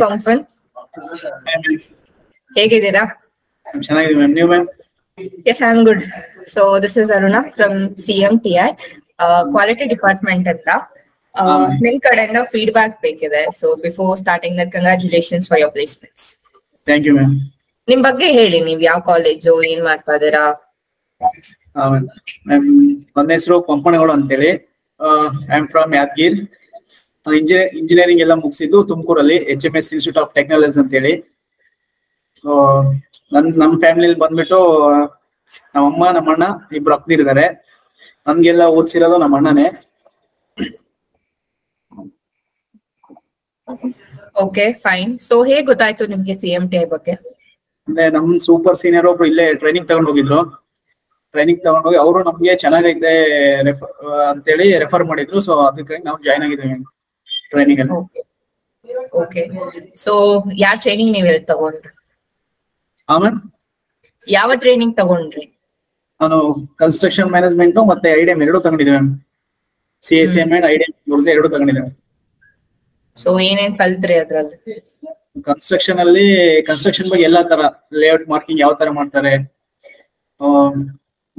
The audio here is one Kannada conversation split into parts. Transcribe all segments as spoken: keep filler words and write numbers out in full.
Function hege idira chennagide ma'am new ma'am yes I am good so this is Aruna from C M T I uh, quality department anta uh, nim kadinda feedback bekide so before starting the congratulations for your placements thank you ma'am nim bagge heli neevu yav college ಏನು ಮಾಡ್ತಾ ಇದೀರಾ ಆ ma'am ನನ್ನ ಹೆಸರು ಪಂಪನಗೌಡ ಅಂತ ಹೇಳಿ I am from Yadgir engineering ಎಲ್ಲ ಮುಗಿಸಿದ್ದು ತುಮಕೂರಲ್ಲಿ H M S institute of technology ಅಂತ ಹೇಳಿ ಸೋ ನನ್ನ ನಮ್ಮ ಫ್ಯಾಮಿಲಿಯಲ್ಲಿ ಬಂದ್ಬಿಟ್ಟು ನಮ್ಮ ಅಮ್ಮ ನಮ್ಮ ಅಣ್ಣ ಇಬ್ರು ಅಕ್ಕಂದಿರು ಇದ್ದಾರೆ ನನಗೆಲ್ಲ ಓದಿಸಿರೋದು ನಮ್ಮ ಅಣ್ಣನೇ ಓಕೆ ಫೈನ್ ಸೋ ಹೇಗೆ ಗೊತ್ತಾಯ್ತು ನಿಮಗೆ C M T I ಬಗ್ಗೆ ಅಂದ್ರೆ ನಮ್ಮ ಸೂಪರ್ ಸೀನಿಯರ್ ಒಬ್ರು ಇಲ್ಲೇ ಟ್ರೈನಿಂಗ್ ತಗೊಂಡು ಹೋಗಿದ್ರು ಟ್ರೈನಿಂಗ್ ತಗೊಂಡು ಹೋಗಿ ಅವರು ನಮಗೆ ಚೆನ್ನಾಗಿದೆ ಅಂತ ಹೇಳಿ ರೆಫರ್ ಮಾಡಿದ್ರು ಸೋ ಅದಕ್ಕಾಗಿ ನಾವು ಜಾಯಿನ್ ಆಗಿದ್ದೀವಿ training and okay okay so yeah training ನೀವು ಎಲ್ಲಿ ತಗೊಂಡ್ರಿ ಆ ಮ್ಯಾಮ್ ಯಾವ ಟ್ರೈನಿಂಗ್ ತಗೊಂಡ್ರಿ ನಾನು ಕನ್ಸ್ಟ್ರಕ್ಷನ್ ಮ್ಯಾನೇಜ್ಮೆಂಟ್ ಮತ್ತೆ ಐಡಿಎಂ ಎರಡು ತಗೊಂಡಿದ್ದೆ ma'am C A C M and IDM ಎರಡು ತಗೊಂಡಿದ್ದೆ so ಏನೇನ್ ಕಲ್ತ್ರಿ ಅದರಲ್ಲಿ ಕನ್ಸ್ಟ್ರಕ್ಷನ್ ಅಲ್ಲಿ ಕನ್ಸ್ಟ್ರಕ್ಷನ್ ಬಗ್ಗೆ ಎಲ್ಲಾ ತರ ಲೇಔಟ್ ಮಾರ್ಕಿಂಗ್ ಯಾವ ತರ ಮಾಡ್ತಾರೆ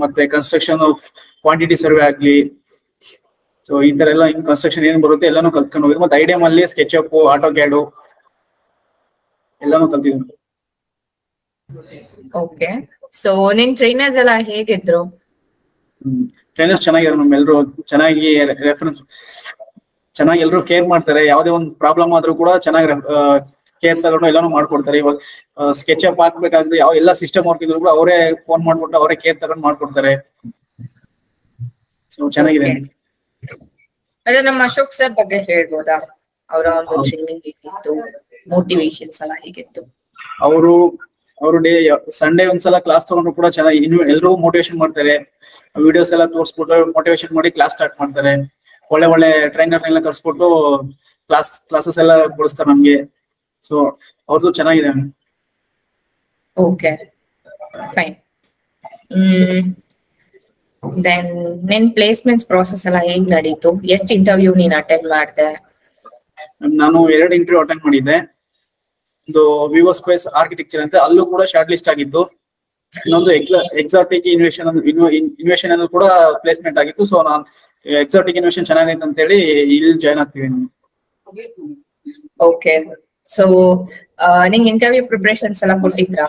ಮತ್ತೆ ಕನ್ಸ್ಟ್ರಕ್ಷನ್ ಆಫ್ ಕ್ವಾಂಟಿಟಿ ಸರ್ವೆ ಆಗಲಿ ಸೊ ಈ ತರ ಎಲ್ಲ ಇನ್ ಕನ್ಸ್ಟ್ರಕ್ಷನ್ ಏನ್ ಬರುತ್ತೆ ಎಲ್ಲಾನು ಕಲ್ತ್ಕೊಂಡು ಹೋಗಿದ್ವಿ ಮತ್ತೆ ಐಡಿಎಂ ಅಲ್ಲಿ ಸ್ಕೆಚ್ಅಪ್ ಆಟೋಕ್ಯಾಡ್ ಎಲ್ಲಾನು ಕಲ್ತಿದ್ವಿ ಓಕೆ ಸೊ ನಿನ್ ಟ್ರೈನರ್ಸ್ ಎಲ್ಲ ಹೇಗಿದ್ರು ಟ್ರೈನರ್ಸ್ ಚೆನ್ನಾಗಿದ್ರು ನಮ್ಮ ಎಲ್ಲರೂ ಚೆನ್ನಾಗಿ ರೆಫರೆನ್ಸ್ ಚೆನ್ನಾಗಿ ಎಲ್ಲರೂ ಕೇರ್ ಮಾಡ್ತಾರೆ ಯಾವುದೇ ಒಂದು ಪ್ರಾಬ್ಲಮ್ ಆದ್ರೂ ಕೂಡ ಚೆನ್ನಾಗಿ ಕೇರ್ ತಗೊಂಡು ಎಲ್ಲಾನು ಮಾಡ್ಕೊಡ್ತಾರೆ ಇವಾಗ ಸ್ಕೆಚ್ಅಪ್ ಹಾಕ್ಬೇಕಾದ್ರೆ ಯಾವ ಎಲ್ಲ ಸಿಸ್ಟಮ್ ವರ್ಕ್ ಇದ್ರು ಕೂಡ ಅವರೇ ಫೋನ್ ಮಾಡ್ಬಿಟ್ಟು ಅವರೇ ಕೇರ್ ತಗೊಂಡು ಮಾಡ್ಕೊಡ್ತಾರೆ ಸೊ ಚೆನ್ನಾಗಿದೆ ಅದೇ ನಮ್ಮ ಅಶೋಕ್ ಸರ್ ಬಗ್ಗೆ ಹೇಳ್ಬೋದಾ ಅವರ ಒಂದು ಟ್ರೈನಿಂಗ್ ಇತ್ತು ಮೋಟಿವೇಶನ್ಸ್ ಎಲ್ಲ ಹೇಗಿತ್ತು ಅವರು ಅವರು ಡೇ ಸಂಡೇ ಒಂದ್ಸಲ ಕ್ಲಾಸ್ ತಗೊಂಡ್ರು ಕೂಡ ಚೆನ್ನಾಗಿ ಇನ್ನು ಎಲ್ಲರಿಗೂ ಮೋಟಿವೇಶನ್ ಮಾಡ್ತಾರೆ ವಿಡಿಯೋಸ್ ಎಲ್ಲ ತೋರಿಸ್ಬಿಟ್ಟು ಮೋಟಿವೇಶನ್ ಮಾಡಿ ಕ್ಲಾಸ್ ಸ್ಟಾರ್ಟ್ ಮಾಡ್ತಾರೆ ಒಳ್ಳೆ ಒಳ್ಳೆ ಟ್ರೈನರ್ನೆಲ್ಲ ಕರ್ಸ್ಬಿಟ್ಟು ಕ್ಲಾಸ್ ಕ್ಲಾಸಸ್ ಎಲ್ಲ ಕೊಡಿಸ್ತಾರೆ ನಮ್ಗೆ ಸೊ ಅವ್ರದ್ದು ಚೆನ್ನಾಗಿದೆ ಓಕೆ ಫೈನ್ then ನಿನ್ ಪ್ಲೇಸ್ಮೆಂಟ್ಸ್ ಪ್ರೋಸೆಸ್ ಎಲ್ಲ ಹೇಗ್ ನಡೀತು ಎಷ್ಟು ಇಂಟರ್ವ್ಯೂ ನೀನ್ ಅಟೆಂಡ್ ಮಾಡ್ದೆ ನಾನು ಎರಡು ಇಂಟರ್ವ್ಯೂ ಅಟೆಂಡ್ ಮಾಡಿದ್ದೆ ಒಂದು ವಿವೋ ಸ್ಪೇಸ್ ಆರ್ಕಿಟೆಕ್ಚರ್ ಅಂತ ಅಲ್ಲೂ ಕೂಡ ಶಾರ್ಟ್ ಲಿಸ್ಟ್ ಆಗಿತ್ತು ಇನ್ನೊಂದು ಎಕ್ಸಾಟಿಕ್ ಇನ್ವೇಷನ್ ಇನ್ವೇಷನ್ ಅಲ್ಲೂ ಕೂಡ ಪ್ಲೇಸ್ಮೆಂಟ್ ಆಗಿತ್ತು ಸೊ ನಾನು ಎಕ್ಸಾಟಿಕ್ ಇನ್ವೇಷನ್ ಚೆನ್ನಾಗಿತ್ತು ಅಂತ ಹೇಳಿ ಇಲ್ಲಿ ಜಾಯ್ನ್ ಆಗ್ತಿದ್ದೀನಿ ಓಕೆ ಸೊ ನಿಂಗೆ ಇಂಟರ್ವ್ಯೂ ಪ್ರಿಪರೇಷನ್ಸ್ ಎಲ್ಲ ಕೊಟ್ಟಿದ್ರಾ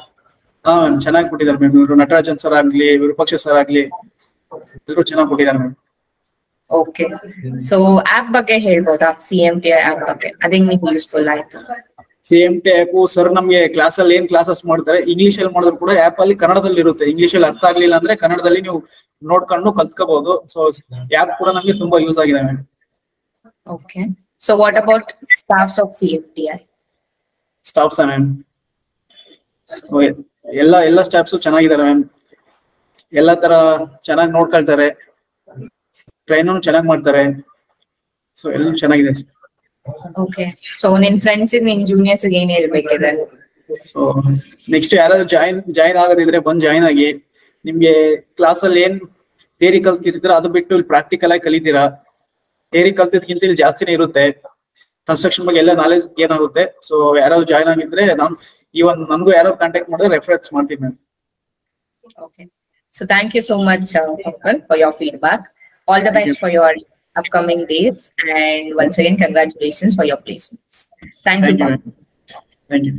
ಹಾ ಚೆನ್ನಾಗಿ ಕೊಟ್ಟಿದ್ದಾರೆ ಮೇಡಮ್ ಇವರು ನಟರಾಜನ್ ಸರ್ ಆಗ್ಲಿ ವಿರೂಪಾಕ್ಷ ಸರ್ ಆಗ್ಲಿ ಎಲ್ಲರೂ ಚೆನ್ನಾಗಿ ಕೊಟ್ಟಿದ್ದಾರೆ ಮೇಡಮ್ ಓಕೆ ಸೊ ಆಪ್ ಬಗ್ಗೆ ಹೇಳ್ಬೋದಾ C M T I app ಬಗ್ಗೆ ಅದೇ ನಿಮಗೆ ಯೂಸ್ಫುಲ್ ಆಯ್ತು C M T I app sir ನಮಗೆ ಕ್ಲಾಸ್ ಅಲ್ಲಿ ಏನ್ ಕ್ಲಾಸಸ್ ಮಾಡ್ತಾರೆ ಇಂಗ್ಲಿಷ್ ಅಲ್ಲಿ ಮಾಡಿದ್ರು ಕೂಡ ಆಪ್ ಅಲ್ಲಿ ಕನ್ನಡದಲ್ಲಿ ಇರುತ್ತೆ ಇಂಗ್ಲಿಷ್ ಅಲ್ಲಿ ಅರ್ಥ ಆಗ್ಲಿಲ್ಲ ಅಂದ್ರೆ ಕನ್ನಡದಲ್ಲಿ ನೀವು ನೋಡ್ಕೊಂಡು ಕಲ್ತ್ಕೋಬಹುದು ಸೊ ಆಪ್ ಕೂಡ ನಮಗೆ ತುಂಬಾ ಯೂಸ್ ಆಗಿದೆ madam okay so what about staffs of C M T I staffs ma'am ಎಲ್ಲ ಎಲ್ಲ ಸ್ಟಾಫ್ಸ್ ಚೆನ್ನಾಗಿದ್ದಾರೆ ಮ್ಯಾಮ್ ಎಲ್ಲ ತರ ಚೆನ್ನಾಗಿ ನೋಡ್ಕೊಳ್ತಾರೆ ಟ್ರೈನ್ ಚೆನ್ನಾಗಿ ಮಾಡ್ತಾರೆ ಸೊ ಎಲ್ಲ ಚೆನ್ನಾಗಿದೆ ಓಕೆ ಸೊ ನಿನ್ ಫ್ರೆಂಡ್ಸ್ ನಿನ್ ಜೂನಿಯರ್ಸ್ ಏನು ಹೇಳಬೇಕಿದೆ ಸೊ ನೆಕ್ಸ್ಟ್ ಯಾರಾದ್ರೂ ಜಾಯಿನ್ ಜಾಯಿನ್ ಆಗದಿದ್ರೆ ಬಂದು ಜಾಯಿನ್ ಆಗಿ ನಿಮ್ಗೆ ಕ್ಲಾಸ್ ಅಲ್ಲಿ ಏನ್ ಥಿಯರಿ ಕಲ್ತಿರ್ತೀರ ಅದು ಬಿಟ್ಟು ಇಲ್ಲಿ ಪ್ರಾಕ್ಟಿಕಲ್ ಆಗಿ ಕಲಿತೀರಾ ಥಿಯರಿ ಕಲ್ತಿದ್ಕಿಂತ ಇಲ್ಲಿ ಜಾಸ್ತಿನೇ ಇರುತ್ತೆ ಕನ್ಸ್ಟ್ರಕ್ಷನ್ ಬಗ್ಗೆ ಎಲ್ಲ ನಾಲೆಜ್ ಏನಾಗುತ್ತೆ ಸೊ ಯಾರಾದ್ರೂ ಜಾಯಿನ್ ಆಗಿದ್ರೆ ನಾನು ಈವನ್ ನನಗೂ ಯಾರೋ ಕಾಂಟ್ಯಾಕ್ಟ್ ಮಾಡಿದ್ರೆ ರೆಫರೆನ್ಸ್ ಮಾಡ್ತೀನಿ ma'am okay So thank you so much uh, for your feedback. All the best for your upcoming days, and once again, congratulations for your placements. Thank you. Thank you.